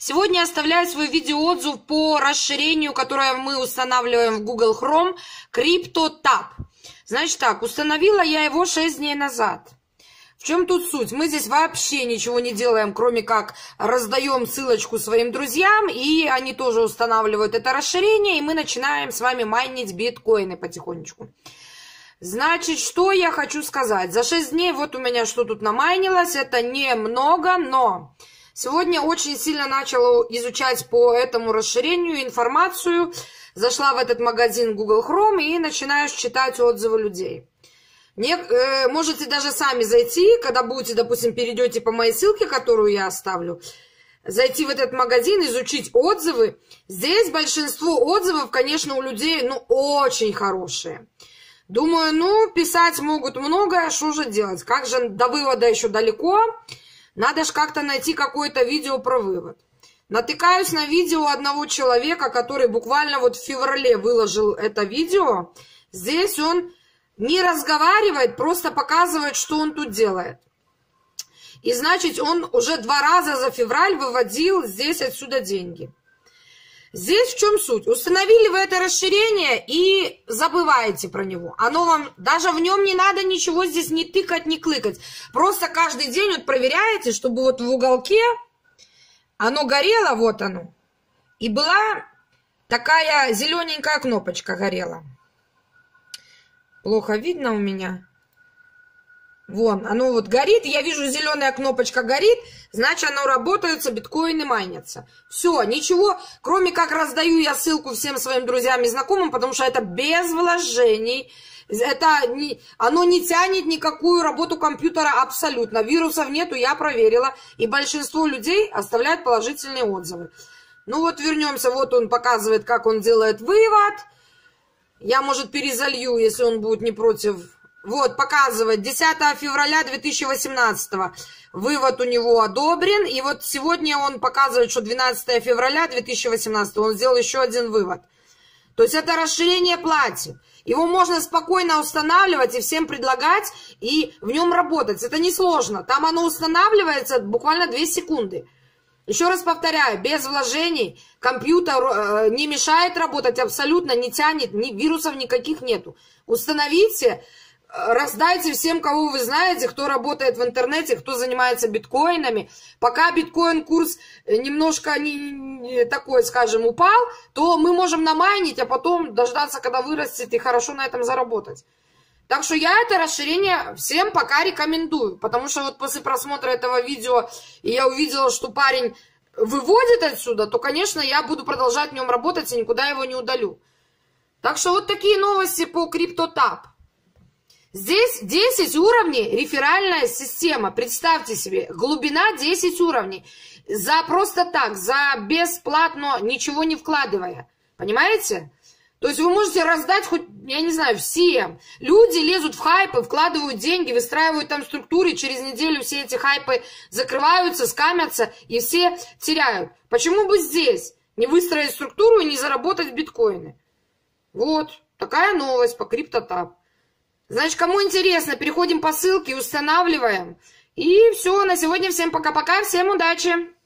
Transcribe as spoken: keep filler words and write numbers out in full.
Сегодня оставляю свой видеоотзыв по расширению, которое мы устанавливаем в Google Chrome, CryptoTab. Значит так, установила я его шесть дней назад. В чем тут суть? Мы здесь вообще ничего не делаем, кроме как раздаем ссылочку своим друзьям, и они тоже устанавливают это расширение, и мы начинаем с вами майнить биткоины потихонечку. Значит, что я хочу сказать? За шесть дней вот у меня что тут намайнилось, это немного, но сегодня очень сильно начала изучать по этому расширению информацию, зашла в этот магазин Google Chrome и начинаешь читать отзывы людей. Не, э, можете даже сами зайти, когда будете, допустим, перейдете по моей ссылке, которую я оставлю, зайти в этот магазин, изучить отзывы. Здесь большинство отзывов, конечно, у людей, ну, очень хорошие. Думаю, ну, писать могут многое, что же делать? Как же до вывода еще далеко? Надо же как-то найти какое-то видео про вывод. Натыкаюсь на видео одного человека, который буквально вот в феврале выложил это видео. Здесь он не разговаривает, просто показывает, что он тут делает. И значит, он уже два раза за февраль выводил здесь отсюда деньги. Здесь в чем суть? Установили вы это расширение и забываете про него. Оно вам, даже в нем не надо ничего здесь не тыкать, не клыкать. Просто каждый день вот проверяете, чтобы вот в уголке оно горело, вот оно. И была такая зелененькая кнопочка горела. Плохо видно у меня. Вон, оно вот горит. Я вижу, зеленая кнопочка горит. Значит, оно работает, биткоины майнятся. Все, ничего. Кроме как раздаю я ссылку всем своим друзьям и знакомым, потому что это без вложений. Это не, оно не тянет никакую работу компьютера абсолютно. Вирусов нету, я проверила. И большинство людей оставляют положительные отзывы. Ну вот вернемся. Вот он показывает, как он делает вывод. Я, может, перезалью, если он будет не против. Вот, показывает, десятое февраля две тысячи восемнадцатого. Вывод у него одобрен. И вот сегодня он показывает, что двенадцатое февраля две тысячи восемнадцатого он сделал еще один вывод. То есть это расширение платит. Его можно спокойно устанавливать и всем предлагать, и в нем работать. Это несложно. Там оно устанавливается буквально две секунды. Еще раз повторяю, без вложений компьютер не мешает работать абсолютно, не тянет, ни вирусов никаких нету. Установите, раздайте всем, кого вы знаете, кто работает в интернете, кто занимается биткоинами. Пока биткоин-курс немножко не такой, скажем, упал, то мы можем намайнить, а потом дождаться, когда вырастет, и хорошо на этом заработать. Так что я это расширение всем пока рекомендую, потому что вот после просмотра этого видео, и я увидела, что парень выводит отсюда, то, конечно, я буду продолжать в нем работать и никуда его не удалю. Так что вот такие новости по CryptoTab. Здесь десять уровней реферальная система. Представьте себе, глубина десять уровней. За просто так, за бесплатно, ничего не вкладывая. Понимаете? То есть вы можете раздать хоть, я не знаю, всем. Люди лезут в хайпы, вкладывают деньги, выстраивают там структуры, через неделю все эти хайпы закрываются, скамятся, и все теряют. Почему бы здесь не выстроить структуру и не заработать биткоины? Вот такая новость по CryptoTab. Значит, кому интересно, переходим по ссылке, устанавливаем. И все, на сегодня всем пока-пока, всем удачи!